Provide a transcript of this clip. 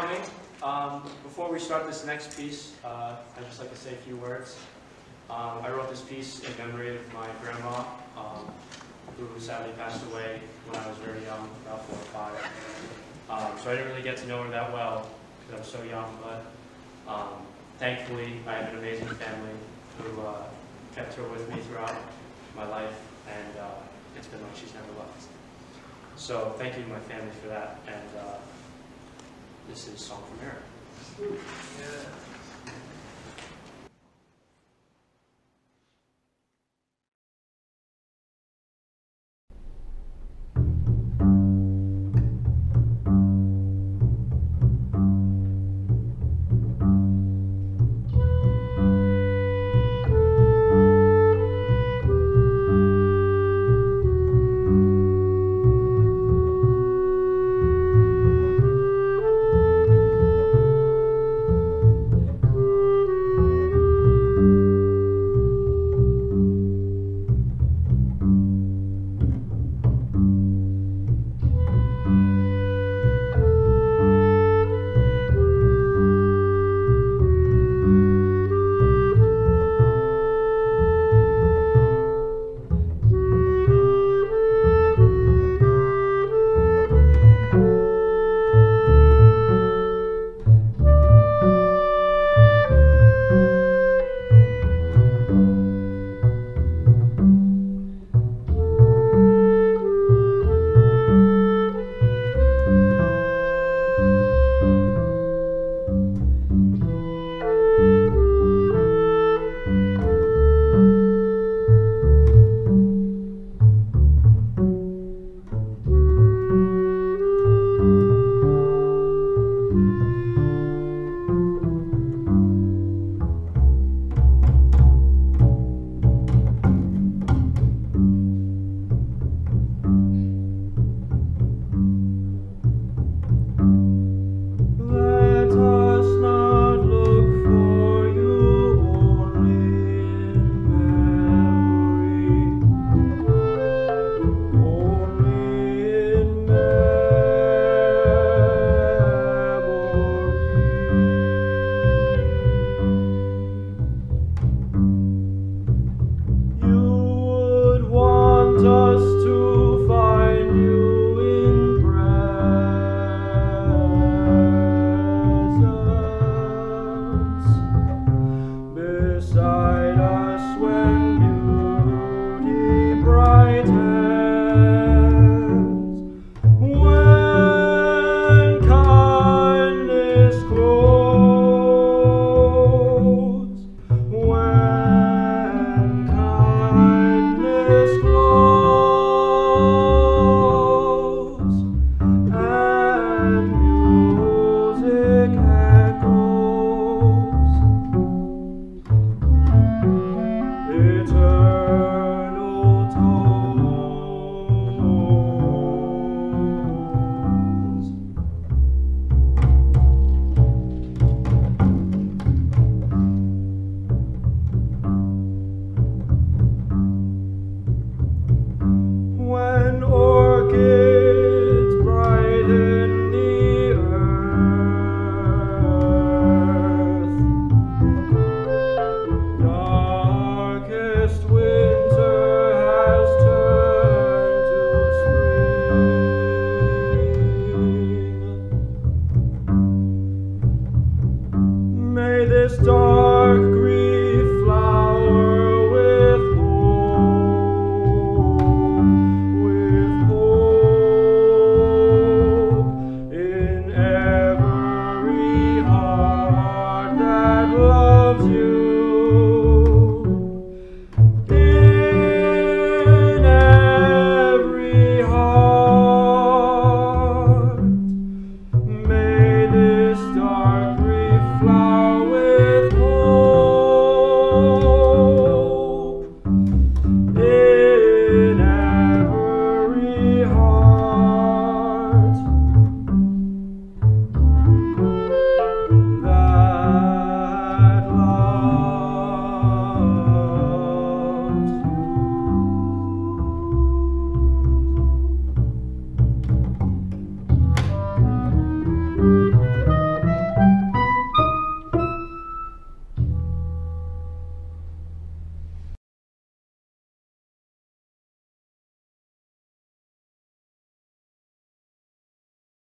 coming. Before we start this next piece, I'd just like to say a few words. I wrote this piece in memory of my grandma, who sadly passed away when I was very young, about 4 or 5. So I didn't really get to know her that well because I was so young, but thankfully I have an amazing family who kept her with me throughout my life, and it's been like she's never left. So thank you to my family for that, and this is Song for Mary. Yeah.